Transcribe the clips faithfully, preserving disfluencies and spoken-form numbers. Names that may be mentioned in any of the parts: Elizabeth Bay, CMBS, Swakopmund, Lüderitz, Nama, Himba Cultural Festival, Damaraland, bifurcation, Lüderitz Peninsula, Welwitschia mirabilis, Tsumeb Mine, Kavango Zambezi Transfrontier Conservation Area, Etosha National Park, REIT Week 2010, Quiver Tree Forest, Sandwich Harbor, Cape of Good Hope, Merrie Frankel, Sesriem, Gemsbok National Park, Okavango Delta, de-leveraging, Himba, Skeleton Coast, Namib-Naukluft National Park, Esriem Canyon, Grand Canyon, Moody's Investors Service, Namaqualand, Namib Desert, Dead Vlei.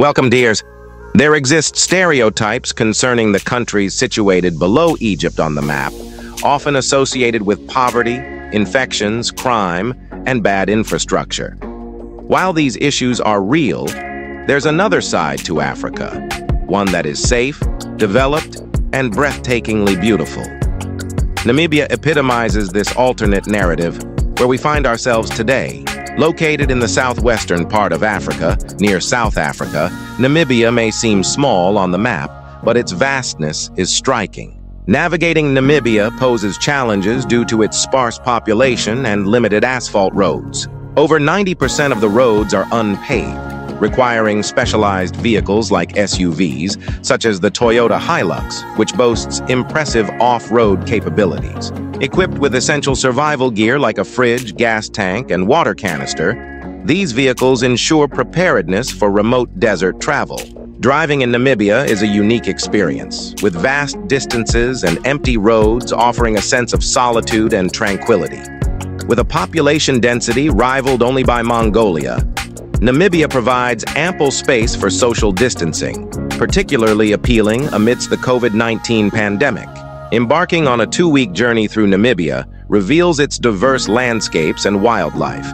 Welcome, dears. There exist stereotypes concerning the countries situated below Egypt on the map, often associated with poverty, infections, crime, and bad infrastructure. While these issues are real, there's another side to Africa, one that is safe, developed, and breathtakingly beautiful. Namibia epitomizes this alternate narrative where we find ourselves today. Located in the southwestern part of Africa, near South Africa, Namibia may seem small on the map, but its vastness is striking. Navigating Namibia poses challenges due to its sparse population and limited asphalt roads. Over ninety percent of the roads are unpaved, requiring specialized vehicles like S U Vs, such as the Toyota Hilux, which boasts impressive off-road capabilities. Equipped with essential survival gear like a fridge, gas tank, and water canister, these vehicles ensure preparedness for remote desert travel. Driving in Namibia is a unique experience, with vast distances and empty roads offering a sense of solitude and tranquility. With a population density rivaled only by Mongolia, Namibia provides ample space for social distancing, particularly appealing amidst the COVID nineteen pandemic. Embarking on a two-week journey through Namibia reveals its diverse landscapes and wildlife.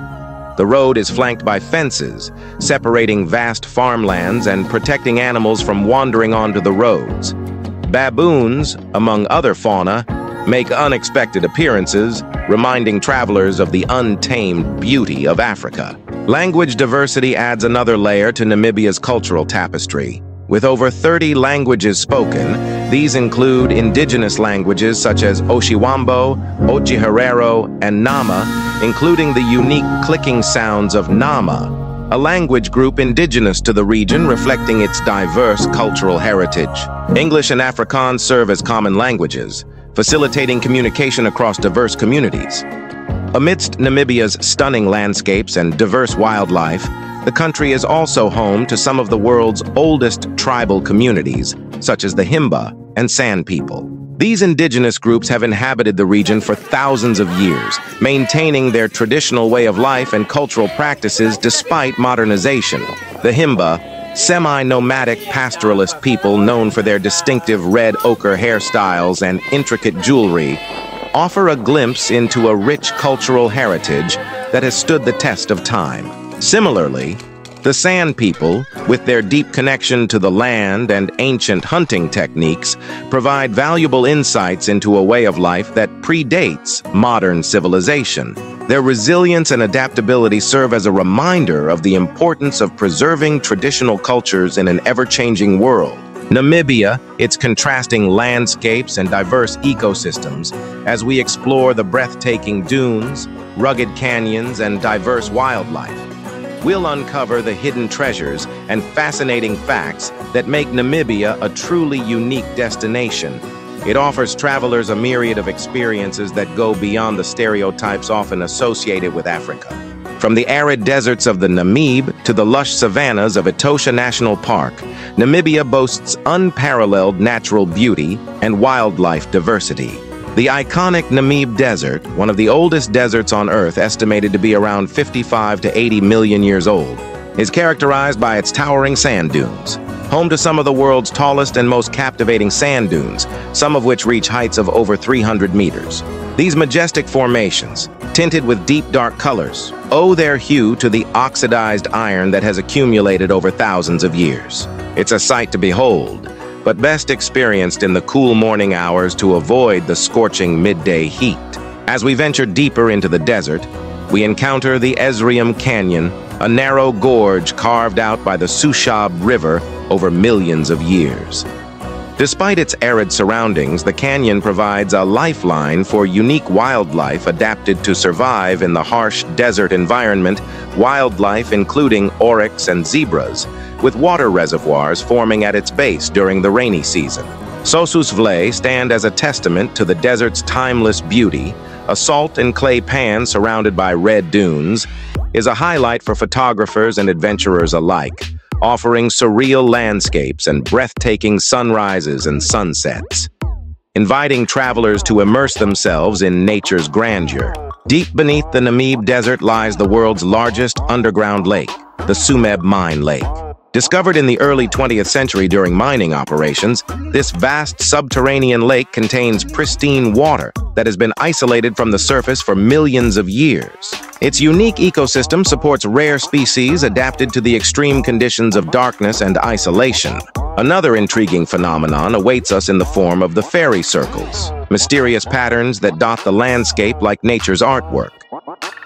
The road is flanked by fences, separating vast farmlands and protecting animals from wandering onto the roads. Baboons, among other fauna, make unexpected appearances, reminding travelers of the untamed beauty of Africa. Language diversity adds another layer to Namibia's cultural tapestry. With over thirty languages spoken, these include indigenous languages such as Oshiwambo, Otjiherero, and Nama, including the unique clicking sounds of Nama, a language group indigenous to the region reflecting its diverse cultural heritage. English and Afrikaans serve as common languages, facilitating communication across diverse communities. Amidst Namibia's stunning landscapes and diverse wildlife, the country is also home to some of the world's oldest tribal communities, such as the Himba and San people. These indigenous groups have inhabited the region for thousands of years, maintaining their traditional way of life and cultural practices despite modernization. The Himba, semi-nomadic pastoralist people known for their distinctive red ochre hairstyles and intricate jewelry, offer a glimpse into a rich cultural heritage that has stood the test of time. Similarly, the San people, with their deep connection to the land and ancient hunting techniques, provide valuable insights into a way of life that predates modern civilization. Their resilience and adaptability serve as a reminder of the importance of preserving traditional cultures in an ever-changing world. Namibia, its contrasting landscapes and diverse ecosystems, as we explore the breathtaking dunes, rugged canyons, and diverse wildlife. We'll uncover the hidden treasures and fascinating facts that make Namibia a truly unique destination. It offers travelers a myriad of experiences that go beyond the stereotypes often associated with Africa. From the arid deserts of the Namib to the lush savannas of Etosha National Park, Namibia boasts unparalleled natural beauty and wildlife diversity. The iconic Namib Desert, one of the oldest deserts on Earth, estimated to be around fifty-five to eighty million years old, is characterized by its towering sand dunes, home to some of the world's tallest and most captivating sand dunes, some of which reach heights of over three hundred meters. These majestic formations, tinted with deep dark colors, owe their hue to the oxidized iron that has accumulated over thousands of years. It's a sight to behold, but best experienced in the cool morning hours to avoid the scorching midday heat. As we venture deeper into the desert, we encounter the Esriem Canyon, a narrow gorge carved out by the Sushab River over millions of years. Despite its arid surroundings, the canyon provides a lifeline for unique wildlife adapted to survive in the harsh desert environment, wildlife including oryx and zebras, with water reservoirs forming at its base during the rainy season. Sossusvlei stand as a testament to the desert's timeless beauty. A salt and clay pan surrounded by red dunes is a highlight for photographers and adventurers alike, offering surreal landscapes and breathtaking sunrises and sunsets, inviting travelers to immerse themselves in nature's grandeur. Deep beneath the Namib Desert lies the world's largest underground lake, the Sushab Mine Lake. Discovered in the early twentieth century during mining operations, this vast subterranean lake contains pristine water that has been isolated from the surface for millions of years. Its unique ecosystem supports rare species adapted to the extreme conditions of darkness and isolation. Another intriguing phenomenon awaits us in the form of the fairy circles, mysterious patterns that dot the landscape like nature's artwork.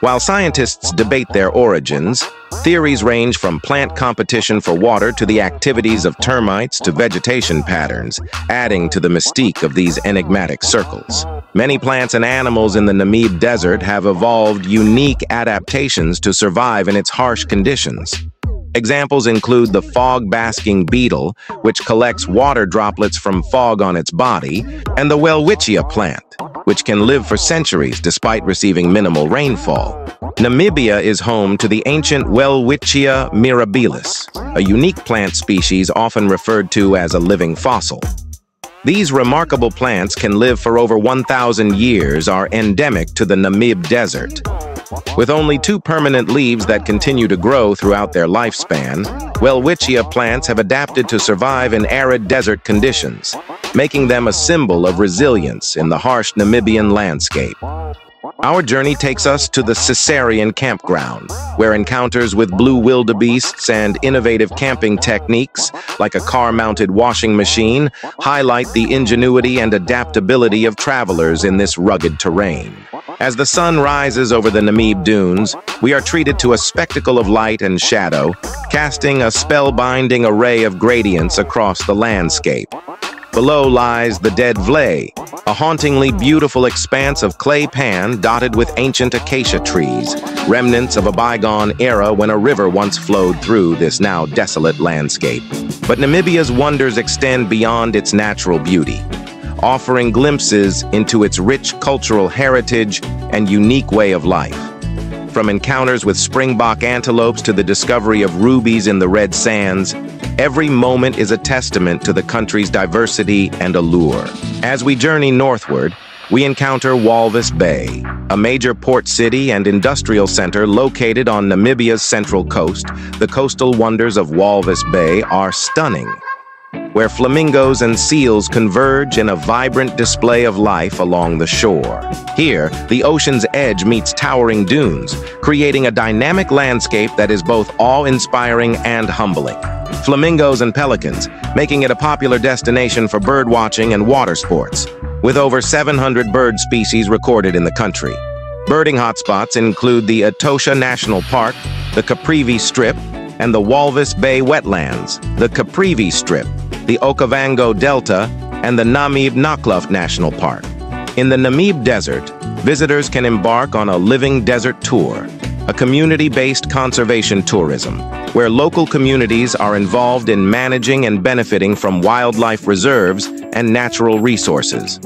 While scientists debate their origins, theories range from plant competition for water to the activities of termites to vegetation patterns, adding to the mystique of these enigmatic circles. Many plants and animals in the Namib Desert have evolved unique adaptations to survive in its harsh conditions. Examples include the fog-basking beetle, which collects water droplets from fog on its body, and the Welwitschia plant, which can live for centuries despite receiving minimal rainfall. Namibia is home to the ancient Welwitschia mirabilis, a unique plant species often referred to as a living fossil. These remarkable plants can live for over one thousand years, are endemic to the Namib Desert. With only two permanent leaves that continue to grow throughout their lifespan, Welwitschia plants have adapted to survive in arid desert conditions, making them a symbol of resilience in the harsh Namibian landscape. Our journey takes us to the Sesriem campground, where encounters with blue wildebeests and innovative camping techniques, like a car-mounted washing machine, highlight the ingenuity and adaptability of travelers in this rugged terrain. As the sun rises over the Namib dunes, we are treated to a spectacle of light and shadow, casting a spellbinding array of gradients across the landscape. Below lies the dead Vlei, a hauntingly beautiful expanse of clay pan dotted with ancient acacia trees, remnants of a bygone era when a river once flowed through this now desolate landscape. But Namibia's wonders extend beyond its natural beauty, offering glimpses into its rich cultural heritage and unique way of life. From encounters with springbok antelopes to the discovery of rubies in the red sands, every moment is a testament to the country's diversity and allure. As we journey northward, we encounter Walvis Bay, a major port city and industrial center located on Namibia's central coast. The coastal wonders of Walvis Bay are stunning, where flamingos and seals converge in a vibrant display of life along the shore. Here, the ocean's edge meets towering dunes, creating a dynamic landscape that is both awe-inspiring and humbling. Flamingos and pelicans, making it a popular destination for birdwatching and water sports, with over seven hundred bird species recorded in the country. Birding hotspots include the Etosha National Park, the Caprivi Strip, and the Walvis Bay wetlands, the Caprivi Strip, the Okavango Delta, and the Namib-Naukluft National Park. In the Namib Desert, visitors can embark on a living desert tour, a community-based conservation tourism, where local communities are involved in managing and benefiting from wildlife reserves and natural resources.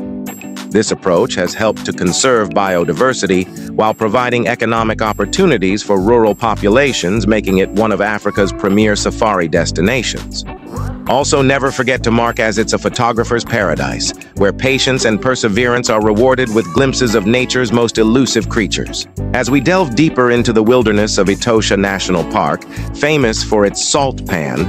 This approach has helped to conserve biodiversity while providing economic opportunities for rural populations, making it one of Africa's premier safari destinations. Also, never forget to mark as it's a photographer's paradise, where patience and perseverance are rewarded with glimpses of nature's most elusive creatures. As we delve deeper into the wilderness of Etosha National Park, famous for its salt pan,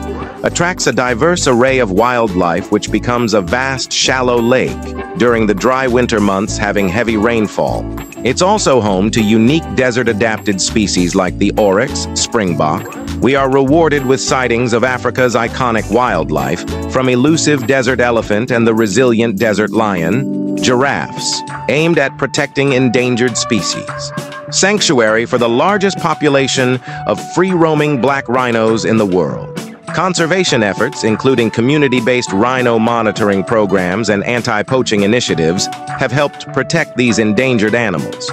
attracts a diverse array of wildlife which becomes a vast, shallow lake during the dry winter months having heavy rainfall. It's also home to unique desert-adapted species like the oryx, springbok. We are rewarded with sightings of Africa's iconic wildlife, from elusive desert elephant and the resilient desert lion, giraffes, aimed at protecting endangered species. Sanctuary for the largest population of free-roaming black rhinos in the world. Conservation efforts, including community-based rhino monitoring programs and anti-poaching initiatives, have helped protect these endangered animals.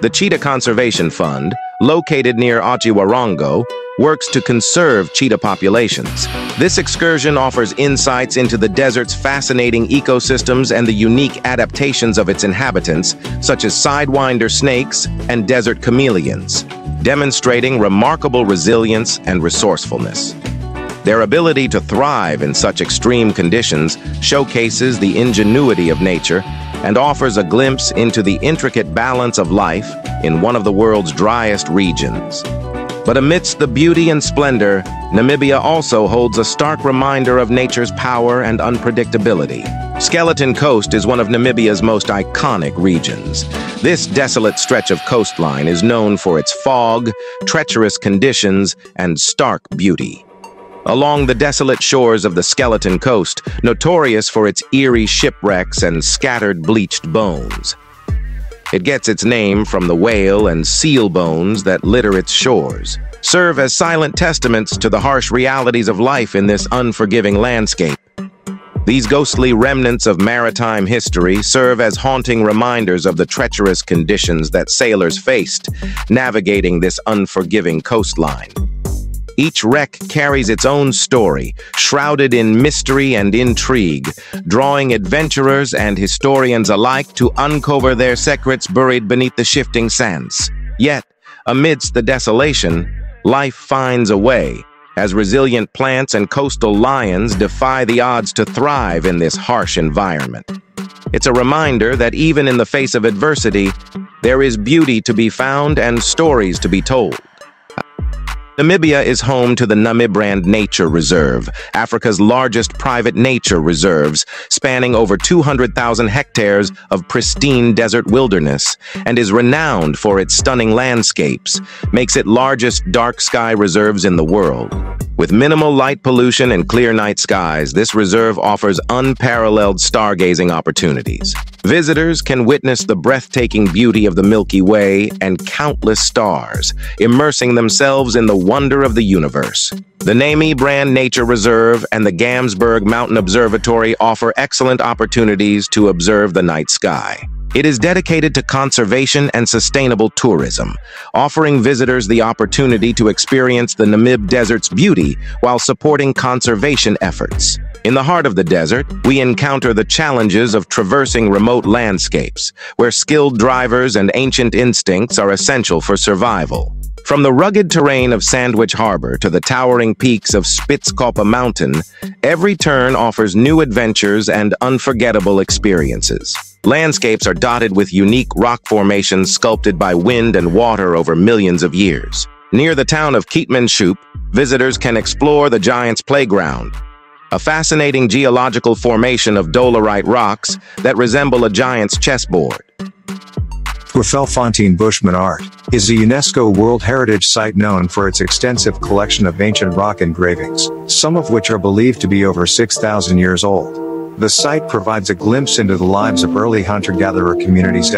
The Cheetah Conservation Fund, located near Otjiherero, works to conserve cheetah populations. This excursion offers insights into the desert's fascinating ecosystems and the unique adaptations of its inhabitants, such as sidewinder snakes and desert chameleons, demonstrating remarkable resilience and resourcefulness. Their ability to thrive in such extreme conditions showcases the ingenuity of nature and offers a glimpse into the intricate balance of life in one of the world's driest regions. But amidst the beauty and splendor, Namibia also holds a stark reminder of nature's power and unpredictability. Skeleton Coast is one of Namibia's most iconic regions. This desolate stretch of coastline is known for its fog, treacherous conditions, and stark beauty. Along the desolate shores of the Skeleton Coast, notorious for its eerie shipwrecks and scattered bleached bones. It gets its name from the whale and seal bones that litter its shores, serve as silent testaments to the harsh realities of life in this unforgiving landscape. These ghostly remnants of maritime history serve as haunting reminders of the treacherous conditions that sailors faced navigating this unforgiving coastline. Each wreck carries its own story, shrouded in mystery and intrigue, drawing adventurers and historians alike to uncover their secrets buried beneath the shifting sands. Yet, amidst the desolation, life finds a way, as resilient plants and coastal lions defy the odds to thrive in this harsh environment. It's a reminder that even in the face of adversity, there is beauty to be found and stories to be told. Namibia is home to the NamibRand Nature Reserve, Africa's largest private nature reserves, spanning over two hundred thousand hectares of pristine desert wilderness, and is renowned for its stunning landscapes, makes it largest dark sky reserves in the world. With minimal light pollution and clear night skies, this reserve offers unparalleled stargazing opportunities. Visitors can witness the breathtaking beauty of the Milky Way and countless stars, immersing themselves in the wonder of the universe. The NamibRand Nature Reserve and the Gamsberg Mountain Observatory offer excellent opportunities to observe the night sky. It is dedicated to conservation and sustainable tourism, offering visitors the opportunity to experience the Namib Desert's beauty while supporting conservation efforts. In the heart of the desert, we encounter the challenges of traversing remote landscapes, where skilled drivers and ancient instincts are essential for survival. From the rugged terrain of Sandwich Harbor to the towering peaks of Spitzkoppe Mountain, every turn offers new adventures and unforgettable experiences. Landscapes are dotted with unique rock formations sculpted by wind and water over millions of years. Near the town of Keetmanshoop, visitors can explore the Giants Playground, a fascinating geological formation of dolerite rocks that resemble a giant's chessboard. Tweefelfontein Bushman Art is a UNESCO World Heritage Site known for its extensive collection of ancient rock engravings, some of which are believed to be over six thousand years old. The site provides a glimpse into the lives of early hunter-gatherer communities,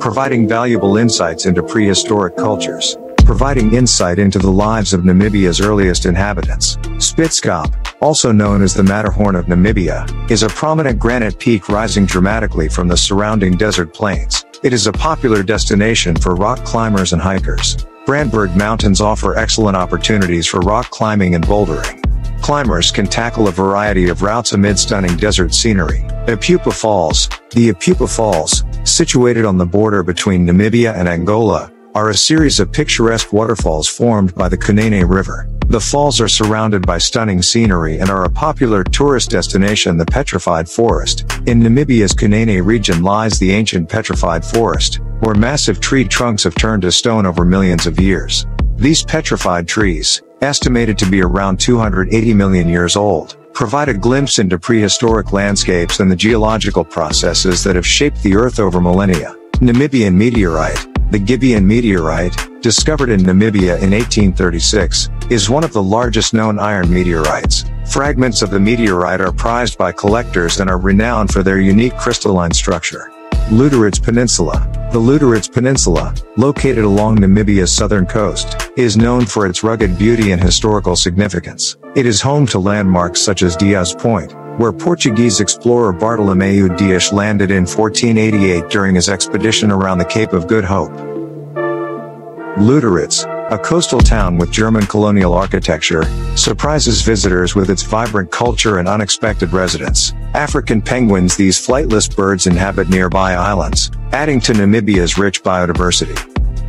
providing valuable insights into prehistoric cultures, providing insight into the lives of Namibia's earliest inhabitants. Spitzkop, also known as the Matterhorn of Namibia, is a prominent granite peak rising dramatically from the surrounding desert plains. It is a popular destination for rock climbers and hikers. Brandberg Mountains offer excellent opportunities for rock climbing and bouldering. Climbers can tackle a variety of routes amid stunning desert scenery. Apupa Falls. The Apupa Falls, situated on the border between Namibia and Angola, are a series of picturesque waterfalls formed by the Kunene River. The falls are surrounded by stunning scenery and are a popular tourist destination. The Petrified Forest. In Namibia's Kunene region lies the ancient Petrified Forest, where massive tree trunks have turned to stone over millions of years. These petrified trees, estimated to be around two hundred eighty million years old, provide a glimpse into prehistoric landscapes and the geological processes that have shaped the Earth over millennia. Namibian meteorite. The Gibeon meteorite, discovered in Namibia in eighteen thirty-six, is one of the largest known iron meteorites. Fragments of the meteorite are prized by collectors and are renowned for their unique crystalline structure. Lüderitz Peninsula. The Lüderitz Peninsula, located along Namibia's southern coast, is known for its rugged beauty and historical significance. It is home to landmarks such as Diaz Point, where Portuguese explorer Bartolomeu Dias landed in fourteen eighty-eight during his expedition around the Cape of Good Hope. Lüderitz, a coastal town with German colonial architecture, surprises visitors with its vibrant culture and unexpected residents. African penguins. These flightless birds inhabit nearby islands, adding to Namibia's rich biodiversity.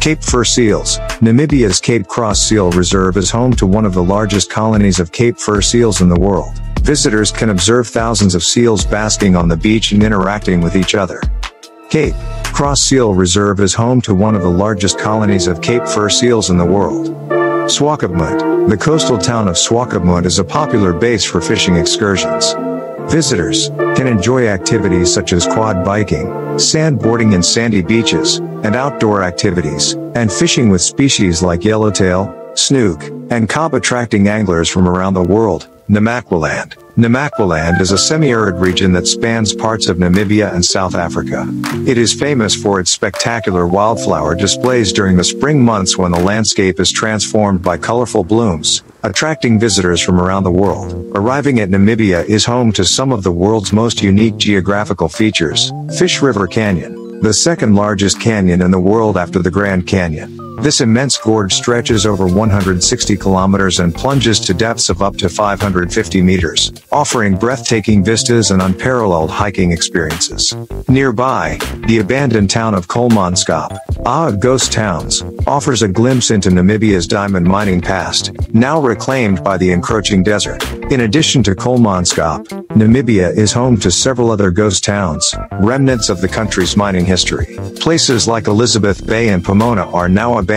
Cape Fur Seals. Namibia's Cape Cross Seal Reserve is home to one of the largest colonies of Cape Fur Seals in the world. Visitors can observe thousands of seals basking on the beach and interacting with each other. Cape Cross Seal Reserve is home to one of the largest colonies of Cape Fur Seals in the world. Swakopmund. The coastal town of Swakopmund is a popular base for fishing excursions. Visitors can enjoy activities such as quad biking, sandboarding in sandy beaches, and outdoor activities, and fishing with species like yellowtail, snook, and cob, attracting anglers from around the world. Namaqualand. Namaqualand is a semi-arid region that spans parts of Namibia and South Africa. It is famous for its spectacular wildflower displays during the spring months, when the landscape is transformed by colorful blooms, attracting visitors from around the world. Arriving at Namibia is home to some of the world's most unique geographical features. Fish River Canyon, the second largest canyon in the world after the Grand Canyon. This immense gorge stretches over one hundred sixty kilometers and plunges to depths of up to five hundred fifty meters, offering breathtaking vistas and unparalleled hiking experiences. Nearby, the abandoned town of Kolmanskop, a ghost towns, offers a glimpse into Namibia's diamond mining past, now reclaimed by the encroaching desert. In addition to Kolmanskop, Namibia is home to several other ghost towns, remnants of the country's mining history. Places like Elizabeth Bay and Pomona are now abandoned.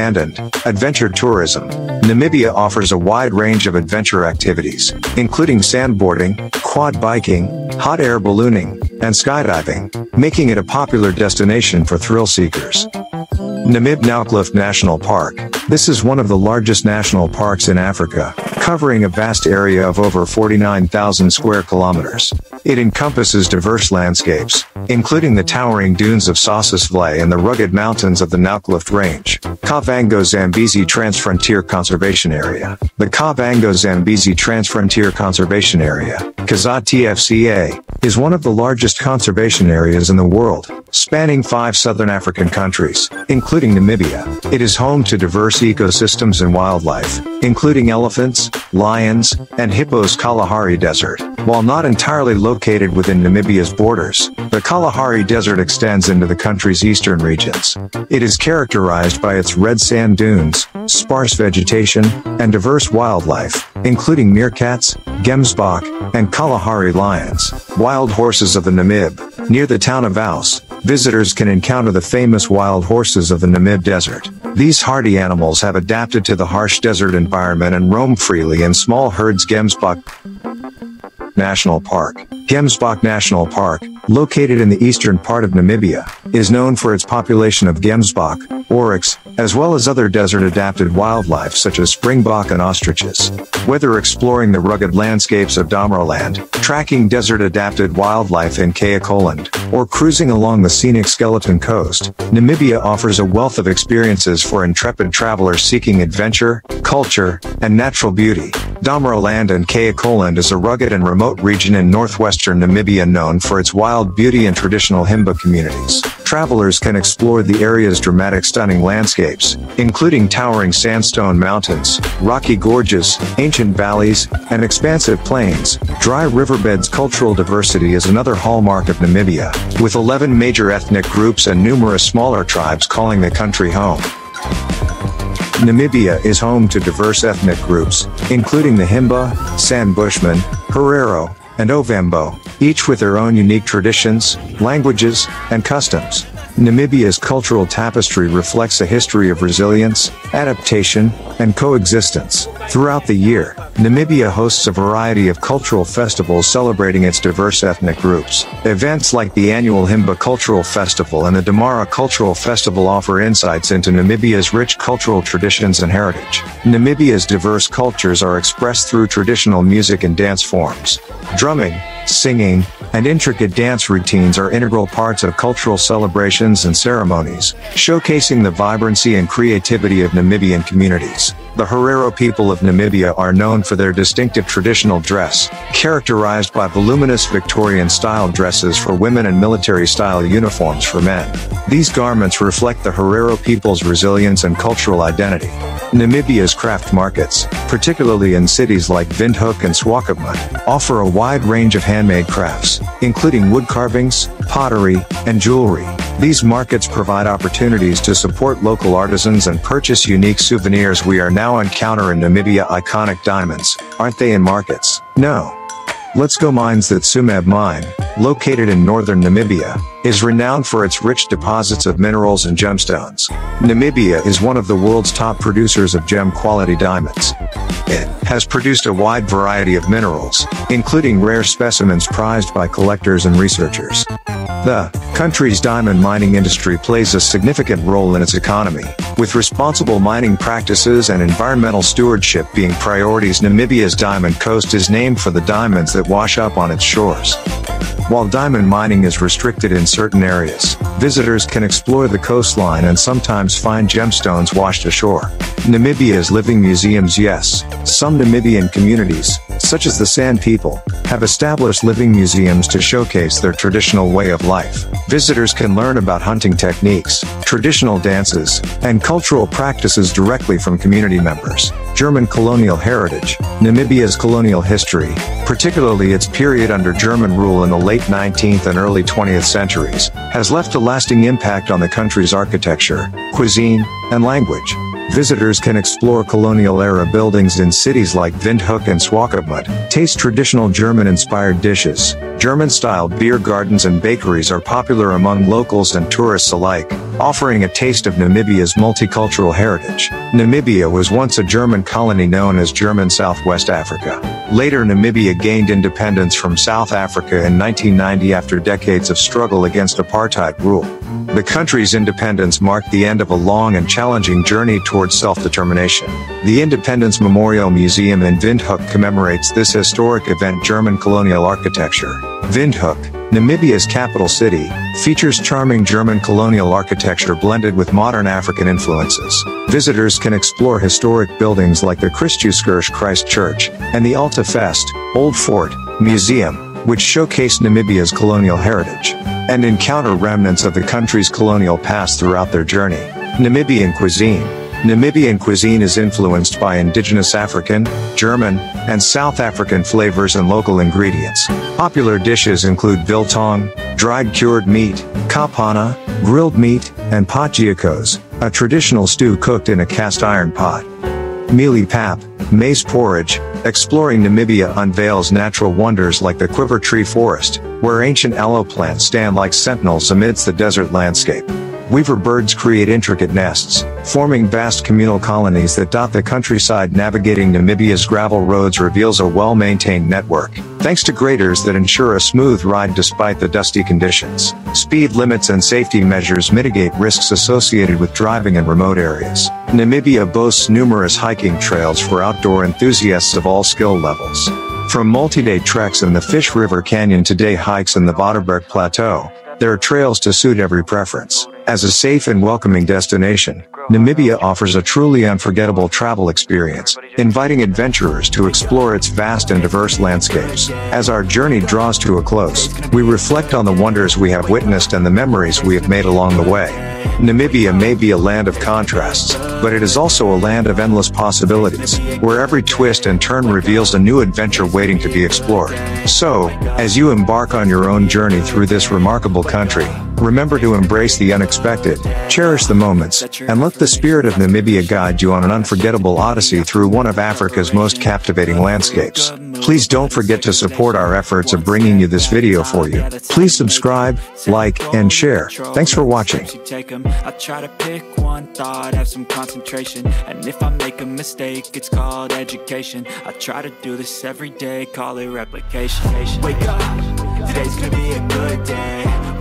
Adventure tourism. Namibia offers a wide range of adventure activities, including sandboarding, quad biking, hot air ballooning, and skydiving, making it a popular destination for thrill seekers. Namib-Naukluft National Park. This is one of the largest national parks in Africa, covering a vast area of over forty-nine thousand square kilometers. It encompasses diverse landscapes, including the towering dunes of Sossusvlei and the rugged mountains of the Naukluft Range. Kavango Zambezi Transfrontier Conservation Area. The Kavango Zambezi Transfrontier Conservation Area, K Z T F C A, is one of the largest conservation areas in the world, spanning five southern African countries, including Namibia. It is home to diverse ecosystems and wildlife, including elephants, lions, and hippos. Kalahari Desert. While not entirely located within Namibia's borders, the Kalahari Desert extends into the country's eastern regions. It is characterized by its red sand dunes, sparse vegetation, and diverse wildlife, including meerkats, gemsbok, and Kalahari lions. Wild horses of the Namib. Near the town of Aus, visitors can encounter the famous wild horses of the Namib Desert. These hardy animals have adapted to the harsh desert environment and roam freely in small herds. Gemsbok National Park. Gemsbok National Park, located in the eastern part of Namibia, is known for its population of gemsbok, oryx, as well as other desert-adapted wildlife such as springbok and ostriches. Whether exploring the rugged landscapes of Damaraland, tracking desert-adapted wildlife in Kaokoland, or cruising along the scenic Skeleton Coast, Namibia offers a wealth of experiences for intrepid travelers seeking adventure, culture, and natural beauty. Damaraland and Kaokoland is a rugged and remote region in northwestern Namibia known for its wild beauty and traditional Himba communities. Travelers can explore the area's dramatic, stunning landscapes, including towering sandstone mountains, rocky gorges, ancient valleys, and expansive plains. Dry riverbeds. Cultural diversity is another hallmark of Namibia, with eleven major ethnic groups and numerous smaller tribes calling the country home. Namibia is home to diverse ethnic groups, including the Himba, San Bushmen, Herero, and Oshiwambo, each with their own unique traditions, languages, and customs. Namibia's cultural tapestry reflects a history of resilience, adaptation, and coexistence. Throughout the year, Namibia hosts a variety of cultural festivals celebrating its diverse ethnic groups. Events like the annual Himba Cultural Festival and the Damara Cultural Festival offer insights into Namibia's rich cultural traditions and heritage. Namibia's diverse cultures are expressed through traditional music and dance forms. Drumming, singing, and intricate dance routines are integral parts of cultural celebrations and ceremonies, showcasing the vibrancy and creativity of Namibian communities. The Herero people of Namibia are known for their distinctive traditional dress, characterized by voluminous Victorian-style dresses for women and military-style uniforms for men. These garments reflect the Herero people's resilience and cultural identity. Namibia's craft markets, particularly in cities like Windhoek and Swakopmund, offer a wide range of handmade crafts, including wood carvings, pottery, and jewelry. These markets provide opportunities to support local artisans and purchase unique souvenirs. We are now encounter in Namibia iconic diamonds. Aren't they in markets? No. Let's go mines. That Tsumeb mine, located in northern Namibia, is renowned for its rich deposits of minerals and gemstones. Namibia is one of the world's top producers of gem-quality diamonds. It has produced a wide variety of minerals, including rare specimens prized by collectors and researchers. The country's diamond mining industry plays a significant role in its economy, with responsible mining practices and environmental stewardship being priorities. Namibia's Diamond Coast is named for the diamonds that wash up on its shores. While diamond mining is restricted in certain areas, visitors can explore the coastline and sometimes find gemstones washed ashore. Namibia's living museums. Yes, some Namibian communities, such as the San people, have established living museums to showcase their traditional way of life. Visitors can learn about hunting techniques, traditional dances, and cultural practices directly from community members. German colonial heritage. Namibia's colonial history, particularly its period under German rule in the late nineteenth and early twentieth centuries, has left a lasting impact on the country's architecture, cuisine, and language. Visitors can explore colonial-era buildings in cities like Windhoek and Swakopmund, taste traditional German-inspired dishes. German-style beer gardens and bakeries are popular among locals and tourists alike, offering a taste of Namibia's multicultural heritage. Namibia was once a German colony known as German Southwest Africa. Later, Namibia gained independence from South Africa in nineteen ninety after decades of struggle against apartheid rule. The country's independence marked the end of a long and challenging journey towards self-determination. The Independence Memorial Museum in Windhoek commemorates this historic event. German colonial architecture. Windhoek, Namibia's capital city, features charming German colonial architecture blended with modern African influences. Visitors can explore historic buildings like the Christuskirche Christ Church, and the Alta Fest, Old Fort, Museum, which showcase Namibia's colonial heritage, and encounter remnants of the country's colonial past throughout their journey. Namibian cuisine. Namibian cuisine is influenced by indigenous African, German, and South African flavors and local ingredients. Popular dishes include biltong, dried cured meat, kapana, grilled meat, and potjiekos, a traditional stew cooked in a cast iron pot. Mealie pap, maize porridge. Exploring Namibia unveils natural wonders like the Quiver Tree Forest, where ancient aloe plants stand like sentinels amidst the desert landscape. Weaver birds create intricate nests, forming vast communal colonies that dot the countryside. Navigating Namibia's gravel roads reveals a well-maintained network, thanks to graders that ensure a smooth ride despite the dusty conditions. Speed limits and safety measures mitigate risks associated with driving in remote areas. Namibia boasts numerous hiking trails for outdoor enthusiasts of all skill levels. From multi-day treks in the Fish River Canyon to day hikes in the Waterberg Plateau, there are trails to suit every preference. As a safe and welcoming destination, Namibia offers a truly unforgettable travel experience, inviting adventurers to explore its vast and diverse landscapes. As our journey draws to a close, we reflect on the wonders we have witnessed and the memories we have made along the way. Namibia may be a land of contrasts, but it is also a land of endless possibilities, where every twist and turn reveals a new adventure waiting to be explored. So, as you embark on your own journey through this remarkable country, remember to embrace the unexpected, cherish the moments, and let the spirit of Namibia guide you on an unforgettable odyssey through one of Africa's most captivating landscapes. Please don't forget to support our efforts of bringing you this video for you. Please subscribe, like, and share. Thanks for watching. I try to pick one thought, have some concentration, and if I make a mistake, it's called education. I try to do this every day, call it replication. Wake up, today's gonna be a good day.